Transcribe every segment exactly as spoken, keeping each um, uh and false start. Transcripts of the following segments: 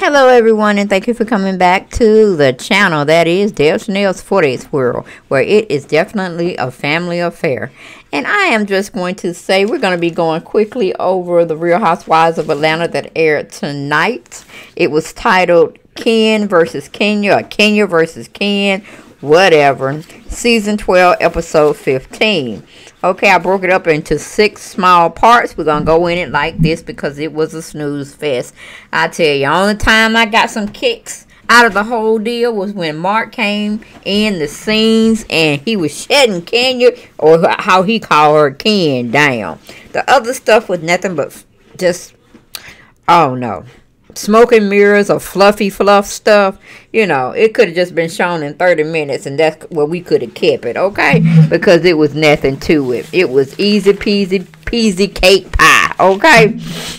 Hello everyone, and thank you for coming back to the channel that is DebShanel forty-eight World, where it is definitely a family affair. And I am just going to say we're going to be going quickly over the Real Housewives of Atlanta that aired tonight. It was titled Ken versus Kenya, or Kenya versus Ken, whatever, season twelve episode fifteen. Okay, I broke it up into six small parts. We're going to go in it like this because it was a snooze fest. I tell you, only time I got some kicks out of the whole deal was when Marc came in the scenes and he was shedding Kenya, or how he called her, Ken, down. The other stuff was nothing but just, oh no, smoke and mirrors or fluffy fluff stuff. You know, it could have just been shown in thirty minutes and that's where we could have kept it, okay? Because it was nothing to it. It was easy peasy, peasy cake pie, okay?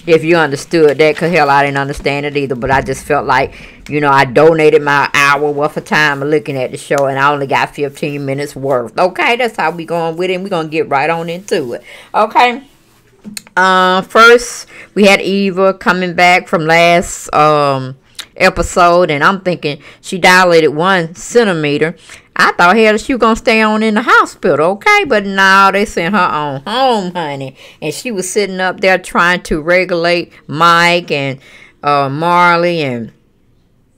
If you understood that, because hell, I didn't understand it either, but I just felt like, you know, I donated my hour worth of time looking at the show and I only got fifteen minutes worth, okay? That's how we going with it, and we're going to get right on into it, okay? Uh, first, we had Eva coming back from last um, episode, and I'm thinking she dilated one centimeter. I thought, hell, she was going to stay on in the hospital, okay? But now they sent her on home, honey. And she was sitting up there trying to regulate Mike and uh, Marley and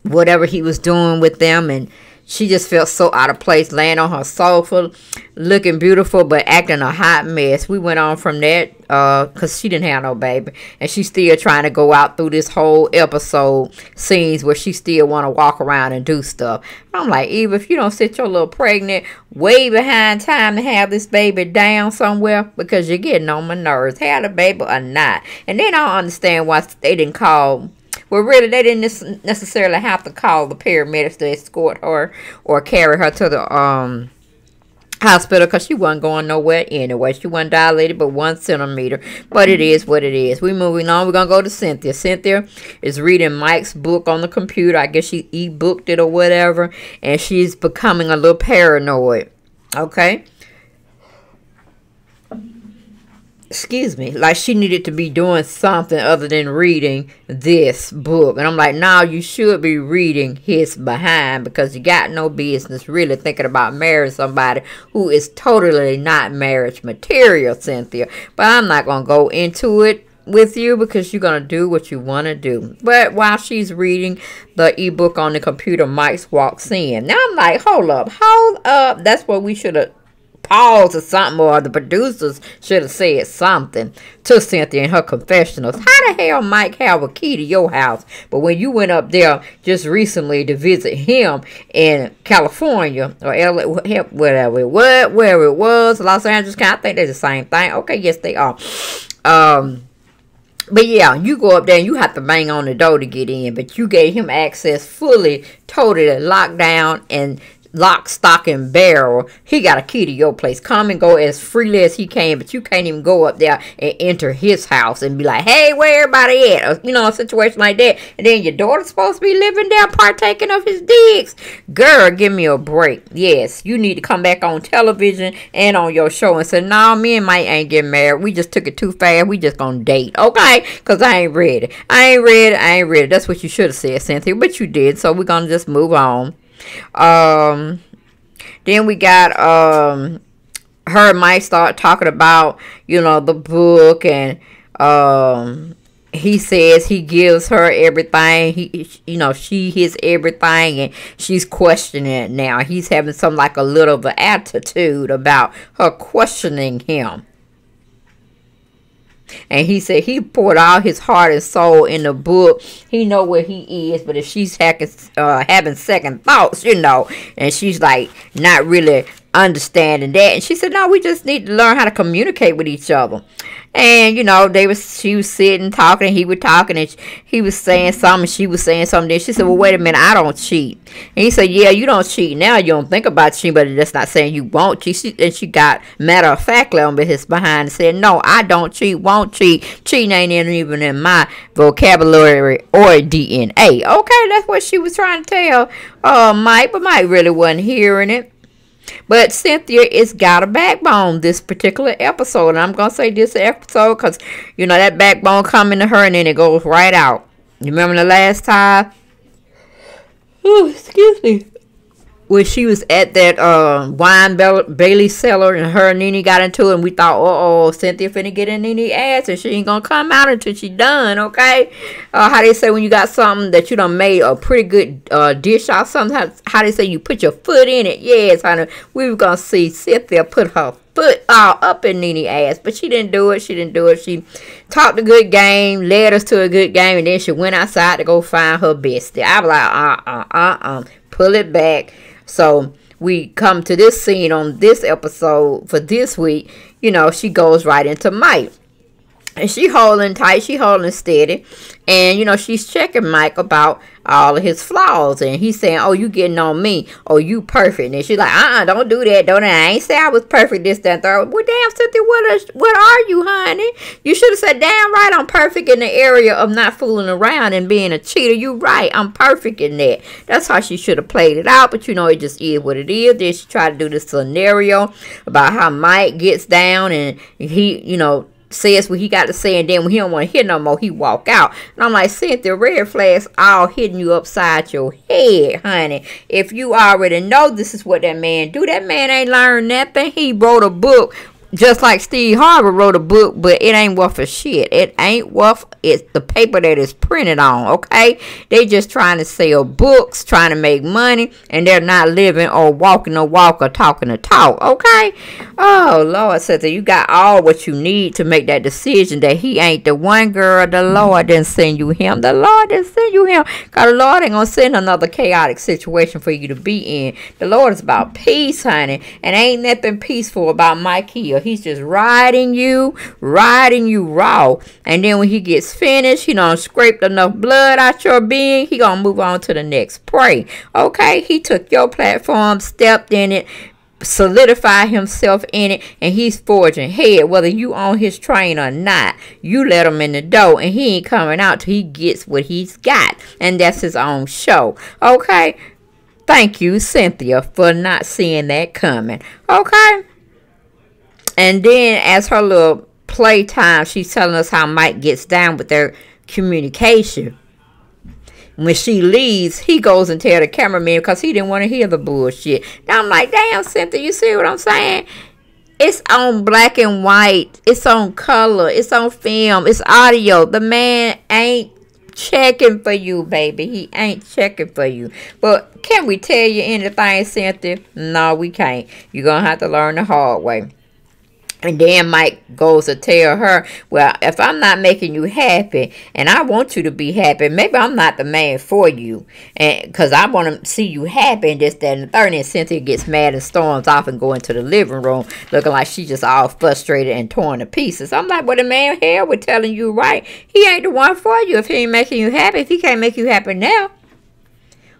whatever he was doing with them, and she just felt so out of place, laying on her sofa, looking beautiful, but acting a hot mess. We went on from that, uh, because she didn't have no baby. And she's still trying to go out through this whole episode, scenes where she still want to walk around and do stuff. I'm like, Eva, if you don't sit your little pregnant way behind time to have this baby down somewhere, because you're getting on my nerves, have the baby or not. And then I don't understand why they didn't call... Well, really, they didn't necessarily have to call the paramedics to escort her or carry her to the um, hospital, because she wasn't going nowhere anyway. She wasn't dilated but one centimeter. But it is what it is. We're moving on. We're going to go to Cynthia. Cynthia is reading Mike's book on the computer. I guess she e-booked it or whatever, and she's becoming a little paranoid. Okay? Excuse me, like she needed to be doing something other than reading this book. And I'm like, no, you should be reading his behind, because you got no business really thinking about marrying somebody who is totally not marriage material, Cynthia. But I'm not going to go into it with you, because you're going to do what you want to do. But while she's reading the ebook on the computer, Mike walks in. Now I'm like, hold up, hold up. That's what we should have. Pause or something, or the producers should have said something to Cynthia in her confessionals. How the hell Mike have a key to your house? But when you went up there just recently to visit him in California, or L A, whatever it was, wherever it was, Los Angeles, I think they're the same thing. Okay, yes, they are. Um... But yeah, you go up there and you have to bang on the door to get in, but you gave him access fully, totally locked down and lock, stock, and barrel. He got a key to your place. Come and go as freely as he can, but you can't even go up there and enter his house and be like, hey, where everybody at? Or, you know, a situation like that. And then your daughter's supposed to be living there partaking of his digs. Girl, give me a break. Yes, you need to come back on television and on your show and say, no, nah, me and Mike ain't getting married. We just took it too fast. We just gonna date, okay? Because I ain't ready. I ain't ready. I ain't ready. That's what you should have said, Cynthia, but you did, so we're gonna just move on. Um, then we got, um, her and Mike start talking about, you know, the book, and, um, he says he gives her everything, he, you know, she his everything, and she's questioning it now. He's having some, like, a little of an attitude about her questioning him. And he said he poured all his heart and soul in the book. He know where he is, but if she's hacking, uh, having second thoughts, you know, and she's like not really understanding that. And she said, no, we just need to learn how to communicate with each other. And, you know, they was, she was sitting, talking, and he was talking, and he was saying something, and she was saying something. Then she said, well, wait a minute, I don't cheat. And he said, yeah, you don't cheat now. You don't think about cheating, but that's not saying you won't cheat. She, and she got matter-of-factly on his behind and said, no, I don't cheat, won't cheat. Cheating ain't even in my vocabulary or D N A. Okay, that's what she was trying to tell uh, Mike, but Mike really wasn't hearing it. But Cynthia is got a backbone this particular episode. And I'm going to say this episode because, you know, that backbone coming to her and then it goes right out. You remember the last time? Ooh, excuse me. When she was at that uh, wine Bailey cellar and her and Nene got into it, and we thought, uh-oh, Cynthia finna get in Nene's ass and she ain't gonna come out until she done, okay? Uh, how they say when you got something that you done made a pretty good uh, dish or something, how, how they say you put your foot in it? Yes, honey, we were gonna see Cynthia put her foot all up in Nene's ass, but she didn't do it, she didn't do it. She talked a good game, led us to a good game, and then she went outside to go find her bestie. I was like, uh-uh, uh-uh, pull it back. So we come to this scene on this episode for this week. You know, she goes right into Mike. And she holding tight. She holding steady. And, you know, she's checking Mike about all of his flaws. And he's saying, oh, you getting on me. Oh, you perfect. And she's like, uh-uh, don't do that. Don't. I ain't say I was perfect this, that, and third. Well, damn, Cynthia, what are, what are you, honey? You should have said, damn right, I'm perfect in the area of not fooling around and being a cheater. You right. I'm perfect in that. That's how she should have played it out. But, you know, it just is what it is. Then she tried to do this scenario about how Mike gets down and he, you know, says what he got to say, and then when he don't want to hear no more, he walk out. And I'm like, Cynthia, red flags all hitting you upside your head, honey. If you already know this is what that man do, that man ain't learned nothing. He wrote a book just like Steve Harvey wrote a book, but it ain't worth a shit. It ain't worth it's the paper that it's printed on, okay? They just trying to sell books, trying to make money, and they're not living or walking the walk or talking the talk, okay? Oh, Lord, says that you got all what you need to make that decision that he ain't the one, girl. The Lord didn't send you him. The Lord didn't send you him. Because the Lord ain't going to send another chaotic situation for you to be in. The Lord is about peace, honey, and ain't nothing peaceful about Mike here. He's just riding you, riding you raw. And then when he gets finished, he done scraped enough blood out your being, he gonna move on to the next prey. Okay, he took your platform, stepped in it, solidified himself in it, and he's forging ahead. Whether you on his train or not, you let him in the door, and he ain't coming out till he gets what he's got. And that's his own show. Okay, thank you, Cynthia, for not seeing that coming. Okay. And then as her little playtime, she's telling us how Mike gets down with their communication. When she leaves, he goes and tells the cameraman because he didn't want to hear the bullshit. Now I'm like, damn, Cynthia, you see what I'm saying? It's on black and white. It's on color. It's on film. It's audio. The man ain't checking for you, baby. He ain't checking for you. But can we tell you anything, Cynthia? No, we can't. You're going to have to learn the hard way. And then Mike goes to tell her, well, if I'm not making you happy, and I want you to be happy, maybe I'm not the man for you, and because I want to see you happy, and this, that, and the third. And Cynthia gets mad and storms off and go into the living room, looking like she just all frustrated and torn to pieces. I'm like, well, the man here was telling you right. He ain't the one for you if he ain't making you happy. If he can't make you happy now,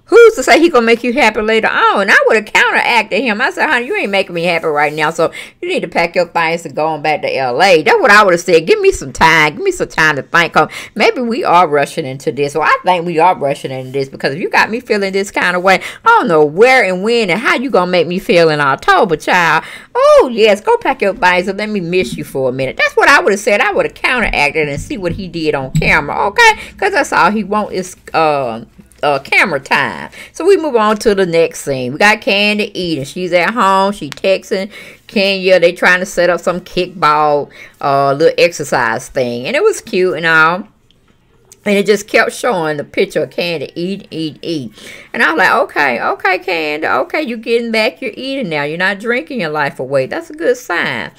who's to say he gonna make you happy later on? I would have counteracted him. I said, honey, you ain't making me happy right now, so you need to pack your things and go on back to L A That's what I would have said. Give me some time. Give me some time to think. Cause maybe we are rushing into this. Well, I think we are rushing into this because if you got me feeling this kind of way, I don't know where and when and how you gonna make me feel in October, child. Oh, yes, go pack your things and let me miss you for a minute. That's what I would have said. I would have counteracted and see what he did on camera, okay? Because that's all he wants is... Uh, Uh, camera time. So we move on to the next scene. We got Kandi eating. She's at home. She texting Kenya. They trying to set up some kickball uh, little exercise thing. And it was cute and all. And it just kept showing the picture of Kandi eat, eat, eat. And I was like, okay, okay, Kandi, okay, you're getting back, you're eating now. You're not drinking your life away. That's a good sign.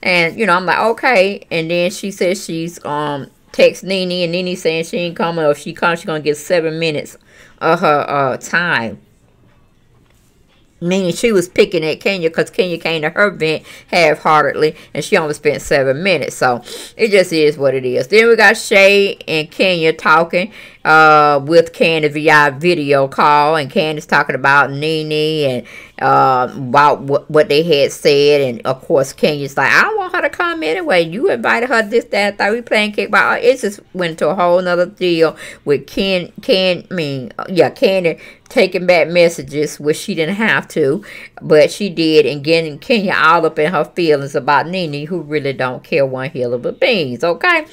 And, you know, I'm like, okay. And then she says she's, um, text Nene, and Nene saying she ain't coming, or if she comes, she's going to get seven minutes of her uh, time. Meaning she was picking at Kenya because Kenya came to her vent half-heartedly, and she only spent seven minutes. So it just is what it is. Then we got Shay and Kenya talking uh, with Kandi via video call, and Kandi's talking about Nene and uh, about wh what they had said. And of course, Kenya's like, I don't want her to come anyway. You invited her this, that, that. We playing kickball. It just went to a whole nother deal with Ken, Ken, I mean, yeah, Kandi taking back messages, which she didn't have to, but she did, and getting Kenya all up in her feelings about Nene, who really don't care one hill of a beans, okay?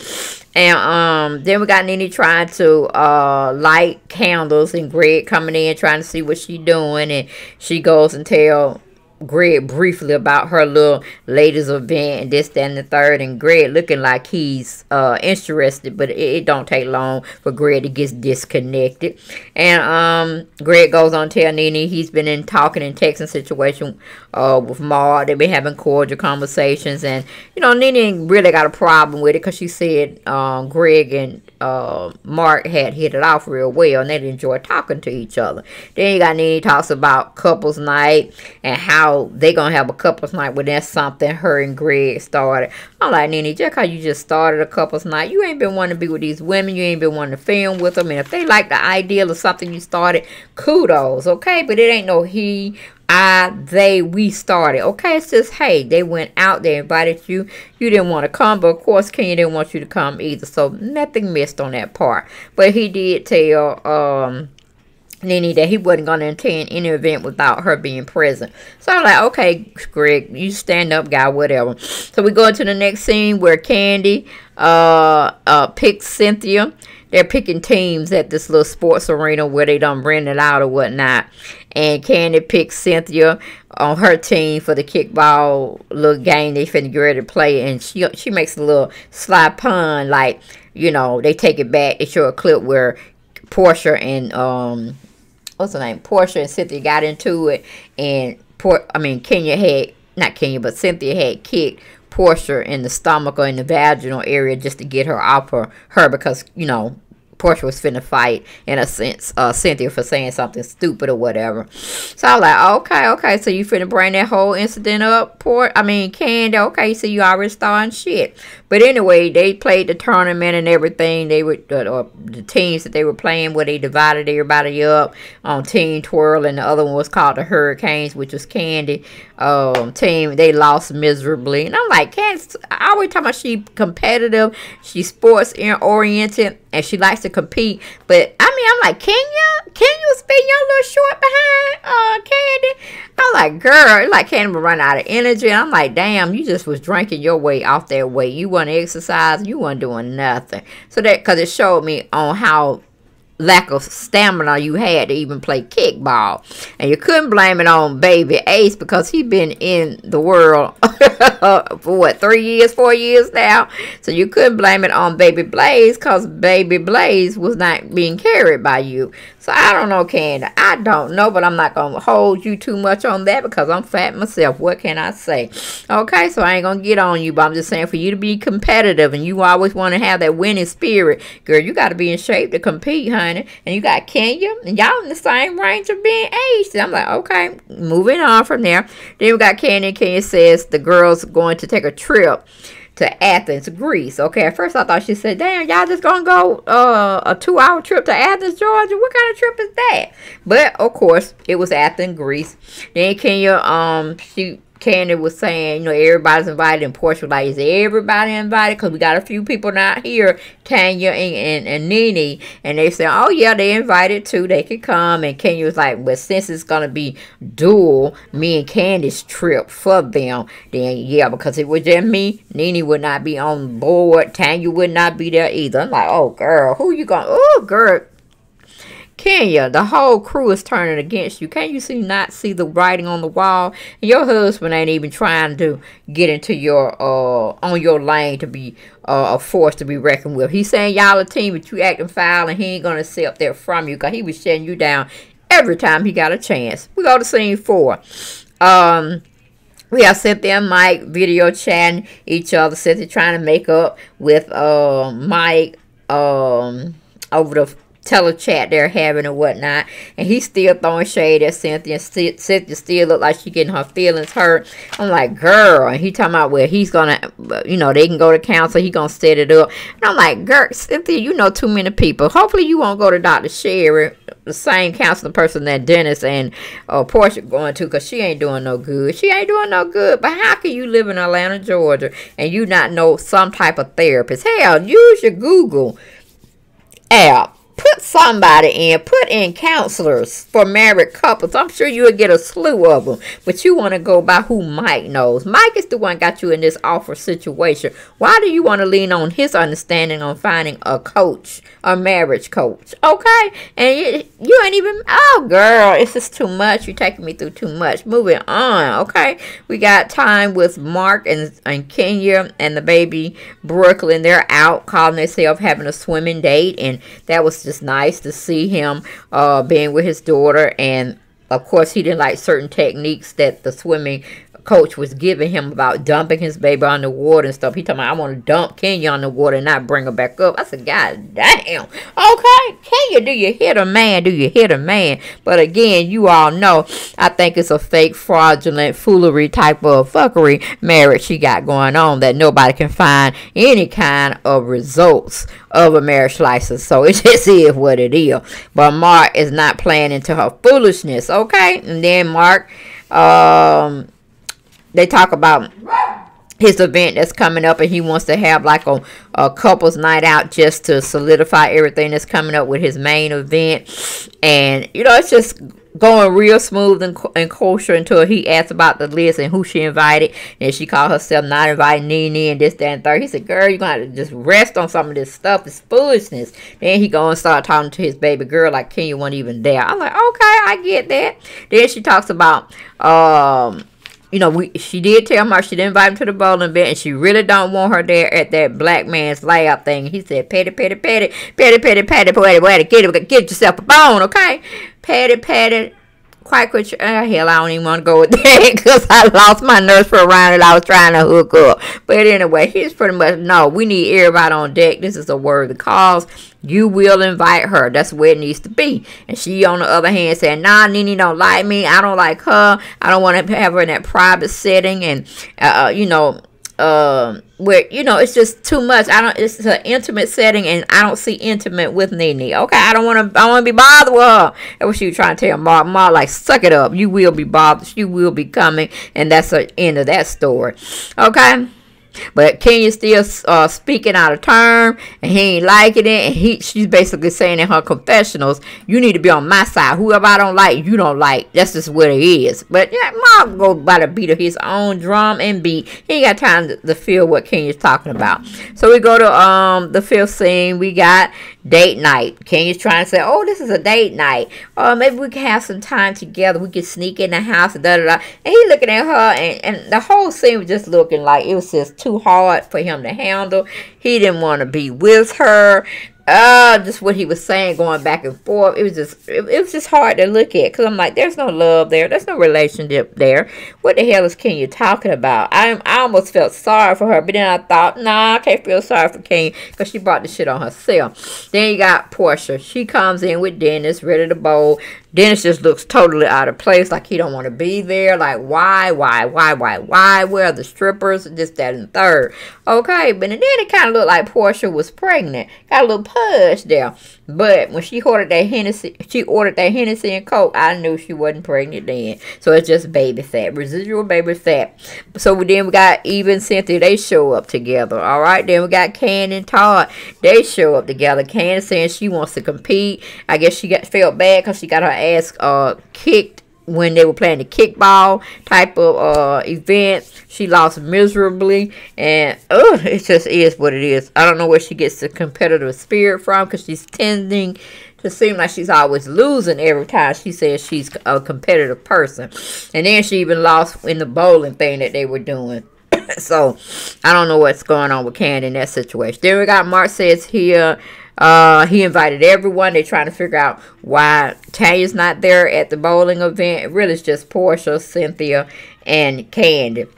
And um, then we got Nene trying to uh, light candles, and Greg coming in trying to see what she doing. And she goes and tells Greg briefly about her little ladies event and this, that, and the third. And Greg looking like he's uh, interested, but it, it don't take long for Greg to get disconnected. And um, Greg goes on telling Nene he's been in talking and texting situation uh, with Marc. They've been having cordial conversations. And, you know, Nene really got a problem with it because she said um, Greg and uh, Marc had hit it off real well and they enjoyed talking to each other. Then you got Nene talks about couples night and how they gonna have a couples night when that's something her and Greg started. I'm like, Nene, just how you just started a couples night, you ain't been wanting to be with these women, you ain't been wanting to film with them, and if they like the idea of something you started, kudos, okay? But it ain't no he, I, they, we started, okay? It's just, hey, they went out, they invited you, you didn't want to come, but of course Kenya didn't want you to come either, so nothing missed on that part. But he did tell um Nene that he wasn't going to attend any event without her being present. So I'm like, okay, Greg, you stand up, guy, whatever. So we go into the next scene where Kandi uh, uh, picks Cynthia. They're picking teams at this little sports arena where they done rent it out or whatnot. And Kandi picks Cynthia on her team for the kickball little game they finna get ready to play. And she, she makes a little sly pun like, you know, they take it back. They show a clip where Porsha and... um. What's her name? Porsha and Cynthia got into it, and Por I mean Kenya had not Kenya, but Cynthia had kicked Porsha in the stomach or in the vaginal area just to get her off her, her because you know Porsha was finna fight in a sense uh, Cynthia for saying something stupid or whatever. So I was like, okay, okay, so you finna bring that whole incident up, Por I mean Kandi? Okay, so you already starting shit. But anyway, they played the tournament and everything. They were, or the teams that they were playing, where they divided everybody up on Team Twirl, and the other one was called the Hurricanes, which was Kandi um, team. They lost miserably, and I'm like, Kandi, I always talk about she competitive, she sports oriented, and she likes to compete. But I mean, I'm like, Kenya, can you spin your little short behind uh, Kandi? I'm like, girl, like Kandi would run out of energy, and I'm like, damn, you just was drinking your way off that way. You weren't exercising, you weren't doing nothing. So that, because it showed me on how lack of stamina you had to even play kickball. And you couldn't blame it on baby Ace because he been in the world for what, three years, four years now? So you couldn't blame it on baby Blaze because baby Blaze was not being carried by you. So I don't know, Kandi. I don't know, but I'm not going to hold you too much on that because I'm fat myself. What can I say? Okay, so I ain't going to get on you, but I'm just saying for you to be competitive and you always want to have that winning spirit, girl, you got to be in shape to compete, honey. And you got Kenya, and y'all in the same range of being aged. And I'm like, okay, moving on from there. Then we got Kandi. Kenya says the girls going to take a trip to Athens, Greece. Okay, at first I thought she said, damn, y'all just gonna go uh, a two-hour trip to Athens, Georgia? What kind of trip is that? But, of course, it was Athens, Greece. Then Kenya, um, she... Kandi was saying, you know, everybody's invited, and Porsha was like, is everybody invited? Because we got a few people not here, Tanya and, and, and Nene, and they said, oh, yeah, they invited too, they could come. And Kenya was like, well, since it's going to be dual, me and Candy's trip for them, then, yeah, because if it was just me, Nene would not be on board, Tanya would not be there either. I'm like, oh, girl, who you going to, oh, girl, Kenya, the whole crew is turning against you. Can't you see not see the writing on the wall? Your husband ain't even trying to get into your uh on your lane to be uh, a force to be reckoned with. He's saying y'all a team, but you acting foul, and he ain't gonna sit up there from you because he was shutting you down every time he got a chance. We go to scene four. Um We have Cynthia and Mike video chatting each other. Cynthia trying to make up with uh Mike um over the telechat they're having and whatnot, and he's still throwing shade at Cynthia. Cynthia still look like she getting her feelings hurt. I'm like, girl, and he talking about where he's gonna, you know, they can go to counsel, he gonna set it up. And I'm like, girl, Cynthia, you know too many people. Hopefully you won't go to Doctor Sherry, the same counseling person that Dennis and uh, Porsha going to, because she ain't doing no good. She ain't doing no good. But how can you live in Atlanta, Georgia, and you not know some type of therapist? Hell, use your Google app. Put somebody in. Put in counselors for married couples. I'm sure you'll get a slew of them. But you want to go by who Mike knows. Mike is the one got you in this awful situation. Why do you want to lean on his understanding on finding a coach, a marriage coach? Okay? And you, you ain't even... Oh, girl. It's just too much. You're taking me through too much. Moving on. Okay? We got time with Marc and, and Kenya and the baby Brooklyn. They're out calling themselves having a swimming date. And that was just nice to see him uh, being with his daughter. And, of course, he didn't like certain techniques that the swimming coach was giving him about dumping his baby on the water and stuff. He talking about, I want to dump Kenya on the water and not bring her back up. I said, God damn. Okay, Kenya, do you hit a man? Do you hit a man? But again, you all know, I think it's a fake, fraudulent, foolery type of fuckery marriage she got going on that nobody can find any kind of results of a marriage license. So it just is what it is. But Marc is not playing into her foolishness, okay? And then Marc, um... they talk about his event that's coming up, and he wants to have like a, a couple's night out just to solidify everything that's coming up with his main event. And, you know, it's just going real smooth and, and kosher until he asked about the list and who she invited. And she called herself not inviting Nene and this, that, and third. He said, girl, you're going to have to just rest on some of this stuff. It's foolishness. Then he go and start talking to his baby girl like Kenya wasn't even there. I'm like, okay, I get that. Then she talks about... um. You know, we, she did tell Marc she didn't invite him to the bowling event, and she really don't want her there at that black man's layout thing. He said, Patty, Patty, Patty, Patty, Patty, Patty, Patty, Patty, get, get yourself a bone, okay? Patty, Patty, quite quit your, oh, hell, I don't even want to go with that because I lost my nerves for a round and I was trying to hook up. But anyway, he's pretty much, no, we need everybody on deck. This is a worthy cause. You will invite her. That's where it needs to be. And she, on the other hand, said, nah, Nene don't like me. I don't like her. I don't want to have her in that private setting. And, uh, you know, uh, where, you know, it's just too much. I don't, it's an intimate setting, and I don't see intimate with Nene. Okay, I don't want to, I want to be bothered with her. That's what she was trying to tell Marc. Marc, like, suck it up. You will be bothered. You will be coming. And that's the end of that story. Okay? But Kenya's still uh, speaking out of turn, and he ain't liking it. And he, she's basically saying in her confessionals, you need to be on my side. Whoever I don't like, you don't like. That's just what it is. But yeah, Marc goes by the beat of his own drum and beat. He ain't got time to, to feel what Kenya's talking about. So we go to um the fifth scene. We got date night. Kenya's trying to say, oh, this is a date night. Oh, uh, maybe we can have some time together. We can sneak in the house, da da da. And he looking at her, and, and the whole scene was just looking like it was just too hard for him to handle. He didn't want to be with her. Uh, just what he was saying, going back and forth. It was just, it, it was just hard to look at. Cause I'm like, there's no love there. There's no relationship there. What the hell is Kenya talking about? I, I almost felt sorry for her, but then I thought, nah, I can't feel sorry for Kenya, cause she brought the shit on herself. Then you got Porsha. She comes in with Dennis, ready to bowl. Dennis just looks totally out of place, like he don't want to be there. Like, why, why, why, why, why? Where are the strippers? This, that, and third. Okay, but then it kind of looked like Porsha was pregnant. Got a little pudge there. But when she ordered that Hennessy, she ordered that Hennessy and Coke, I knew she wasn't pregnant then. So it's just baby fat, residual baby fat. So then we got Eva and Cynthia. They show up together, all right? Then we got Kandi and Todd. They show up together. Kandi saying she wants to compete. I guess she got felt bad because she got her ass uh kicked when they were playing the kickball type of uh event. She lost miserably, and oh, it just is what it is. I don't know where she gets the competitive spirit from, because she's tending to seem like she's always losing every time she says she's a competitive person. And then she even lost in the bowling thing that they were doing. So I don't know what's going on with Kandi in that situation. Then we got Marc says here, Uh, he invited everyone. They're trying to figure out why Tanya's not there at the bowling event. It really, it's just Porsha, Cynthia, and Kandi.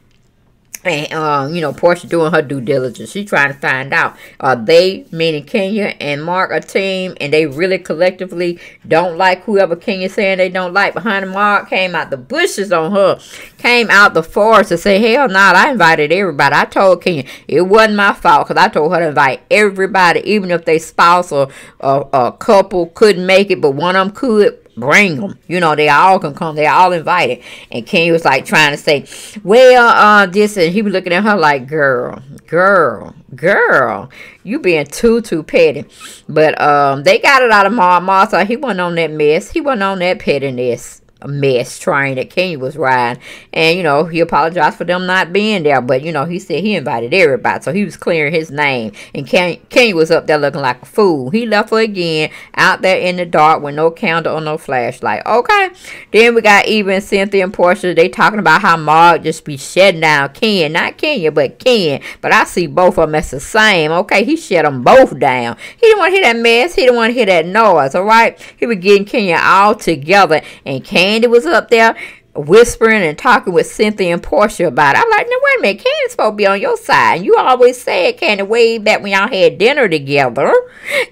And, uh, you know, Porsha doing her due diligence. She's trying to find out. Uh, they, meaning Kenya and Marc, are team, and they really collectively don't like whoever Kenya's saying they don't like. But honey, Marc came out the bushes on her. Came out the forest to say, hell no, nah, I invited everybody. I told Kenya it wasn't my fault, because I told her to invite everybody, even if they spouse or a couple couldn't make it, but one of them could. bring them. You know, they all can come. They all invited. And Kenya was like trying to say, well, uh, this, and he was looking at her like, girl, girl, girl, you being too, too petty. But um, they got it out of Ma. Ma said he wasn't on that mess. He wasn't on that pettiness. Mess train that Kenya was riding, and you know, he apologized for them not being there, but you know, he said he invited everybody, so he was clearing his name. And Kenya, Kenya was up there looking like a fool. He left her again out there in the dark with no candle or no flashlight. Okay, then we got Eva and Cynthia and Porsha. They talking about how Marc just be shutting down Ken, not Kenya, but Ken. But I see both of them as the same. Okay, he shut them both down. He didn't want to hear that mess, he didn't want to hear that noise. All right, he was getting Kenya all together, and Ken. Kandi was up there whispering and talking with Cynthia and Porsha about it. I'm like, no, wait a minute, Candy's supposed to be on your side. And you always said, Kandi, way back when y'all had dinner together,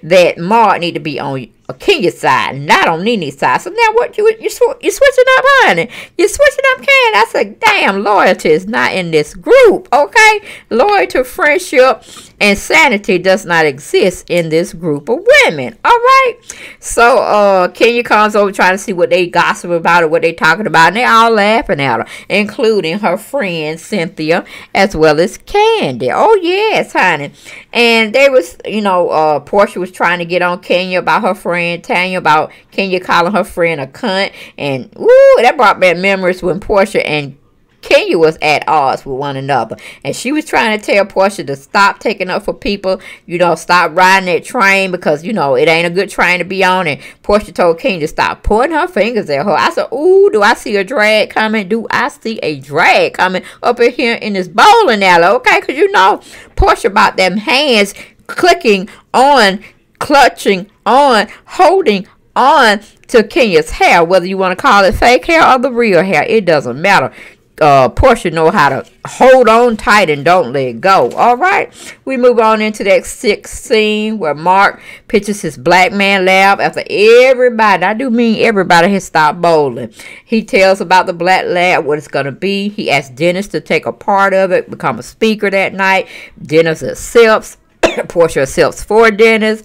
that Marc need to be on Kenya's side, not on Nene's side. So now what, you, you, you sw you're switching up, honey. You're switching up, Kandi. I said, damn, loyalty is not in this group, okay? Loyalty, friendship, and sanity does not exist in this group of women, all right? So uh, Kenya comes over trying to see what they gossip about or what they talking about, and they all laughing at her, including her friend Cynthia as well as Kandi. Oh, yes, honey. And they was, you know, uh, Porsha was trying to get on Kenya about her friend Tanya, about Kenya calling her friend a cunt, and ooh, that brought back memories when Porsha and Kenya was at odds with one another, and she was trying to tell Porsha to stop taking up for people, you know, stop riding that train, because you know it ain't a good train to be on. And Porsha told Kenya to stop pointing her fingers at her. I said, ooh, do I see a drag coming? Do I see a drag coming up in here in this bowling alley? Okay, because you know Porsha about them hands clicking on, clutching on, holding on to Kenya's hair, whether you want to call it fake hair or the real hair, it doesn't matter. Uh, Porsha know how to hold on tight and don't let go. All right, we move on into that sixth scene where Marc pitches his black man lab after everybody, I do mean everybody, has stopped bowling. He tells about the black lab, what it's going to be. He asks Dennis to take a part of it, become a speaker that night. Dennis accepts. Porsha accepts for Dennis.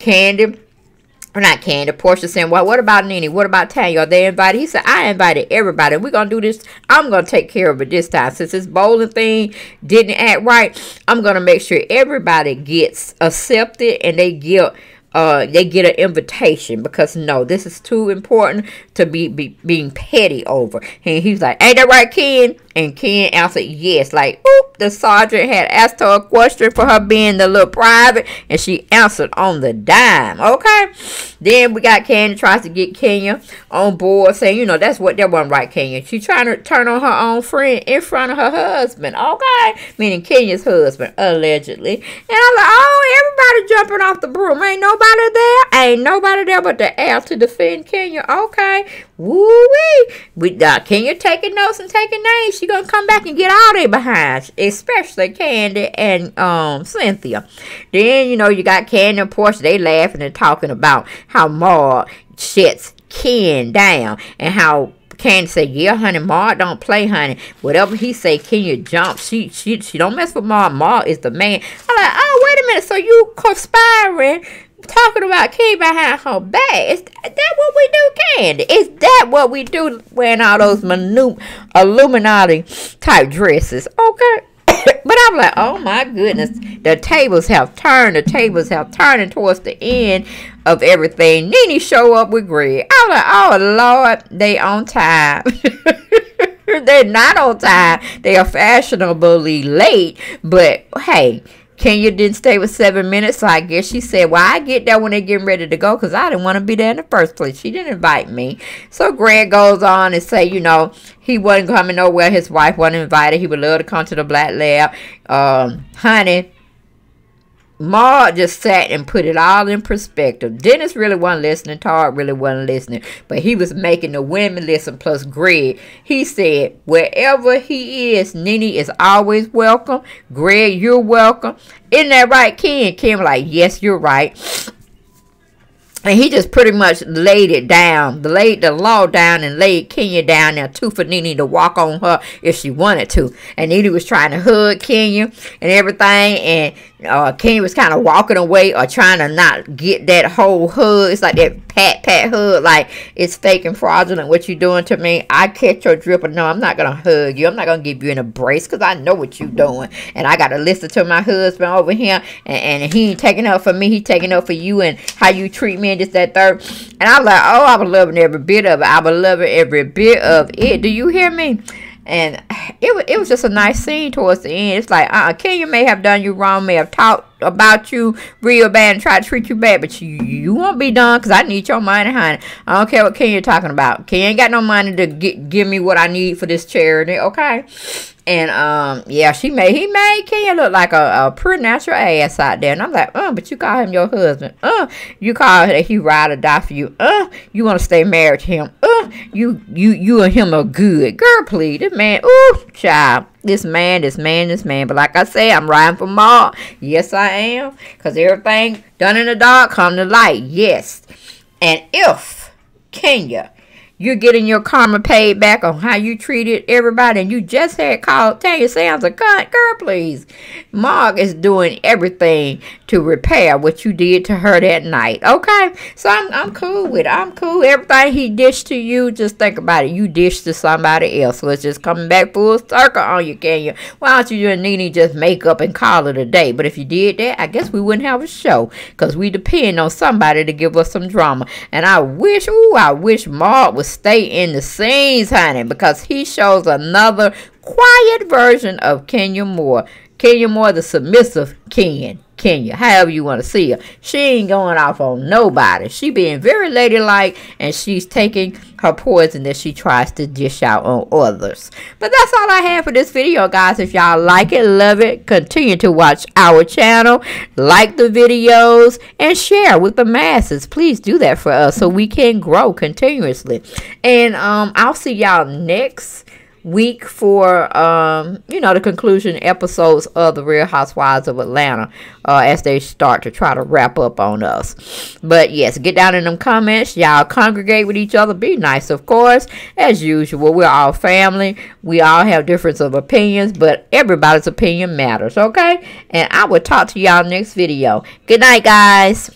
Kandi, or not Kandi, Porsha saying, well, what about Nene? What about Tanya? Are they invited? He said, I invited everybody. We're going to do this. I'm going to take care of it this time. Since this bowling thing didn't act right, I'm going to make sure everybody gets accepted and they get... Uh, they get an invitation, because no, this is too important to be, be being petty over. And he's like, ain't that right, Ken? And Ken answered yes, like, oop, the sergeant had asked her a question for her being the little private, and she answered on the dime. Okay, then we got Kandi tries to get Kenya on board, saying, you know, that's what, that wasn't right, Kenya. She's trying to turn on her own friend in front of her husband, okay, meaning Kenya's husband, allegedly. And I'm like, oh, everybody jumping off the broom, ain't no nobody there, ain't nobody there but the air to defend Kenya. Okay, woo-wee, we got uh, Kenya taking notes and taking names. She gonna come back and get all they behind, especially Kandi and um Cynthia. Then you know you got Kandi and Porsha, they laughing and talking about how Marc shuts Ken down and how Kandi say, yeah, honey, Marc don't play, honey. Whatever he say, Kenya jump. She she she don't mess with Marc. Marc is the man. I'm like, oh, wait a minute, so you conspiring, talking about Kenya behind her back. Is that what we do, Kandi? Is that what we do, wearing all those minute Illuminati type dresses? Okay. But I'm like, oh my goodness, the tables have turned. The tables have turned, and towards the end of everything, Nene show up with Greg. I'm like, oh Lord, they on time. They're not on time. They are fashionably late. But hey, Kenya didn't stay with seven minutes, so I guess she said, well, I get there when they're getting ready to go, because I didn't want to be there in the first place. She didn't invite me. So Greg goes on and say, you know, he wasn't coming nowhere. His wife wasn't invited. He would love to come to the black lab. Um, honey, Marc just sat and put it all in perspective. Dennis really wasn't listening. Todd really wasn't listening. But he was making the women listen, plus Greg. He said, wherever he is, Nene is always welcome. Greg, you're welcome. Isn't that right, Ken? Ken was like, yes, you're right. And he just pretty much laid it down, laid the law down, and laid Kenya down there too, for Nene to walk on her if she wanted to. And Nene was trying to hug Kenya and everything, and uh, Kenya was kind of walking away or trying to not get that whole hug. It's like that pat, pat hug, like it's fake and fraudulent what you're doing to me. I catch your dripper. No, I'm not going to hug you. I'm not going to give you an embrace because I know what you're doing. And I got to listen to my husband over here, and, and he ain't taking up for me. He taking up for you and how you treat me and just that third. And I was like, oh, I was loving every bit of it. I was loving every bit of it. Do you hear me? And it was, it was just a nice scene towards the end. It's like, uh, Kenya may have done you wrong, may have talked about you real bad and tried to treat you bad, but you, you won't be done because I need your money, honey. I don't care what Kenya talking about. Kenya ain't got no money to get, give me what I need for this charity, okay? And, um, yeah, she made, he made Kenya look like a, a pretty natural ass out there. And I'm like, uh, but you call him your husband. Uh, you call him that he ride or die for you. Uh, you want to stay married to him. Uh, you, you, you and him are good. Girl, please, this man, ooh, child. This man, this man, this man. But like I say, I'm riding for Marc. Yes, I am. Because everything done in the dark come to light. Yes. And if Kenya, you're getting your karma paid back on how you treated everybody, and you just had called Tanya sounds a cunt. Girl, please. Marc is doing everything to repair what you did to her that night. Okay? So I'm, I'm cool with it. I'm cool. Everything he dished to you, just think about it. You dished to somebody else. So it's just coming back full circle on you, Kenya. Why don't you and Nene just make up and call it a day? But if you did that, I guess we wouldn't have a show because we depend on somebody to give us some drama. And I wish, ooh, I wish Marc was stay in the scenes, honey, because he shows another quiet version of Kenya Moore. Kenya Moore, the submissive Ken. Kenya, however you want to see her. She ain't going off on nobody. She being very ladylike, and she's taking her poison that she tries to dish out on others. But that's all I have for this video, guys. If y'all like it, love it, continue to watch our channel, like the videos, and share with the masses. Please do that for us so we can grow continuously. And um, I'll see y'all next week for um you know the conclusion episodes of the Real Housewives of Atlanta uh as they start to try to wrap up on us. But yes, get down in them comments, y'all congregate with each other, be nice, of course, as usual. We're all family, we all have difference of opinions, but everybody's opinion matters, okay? And I will talk to y'all next video. Good night, guys.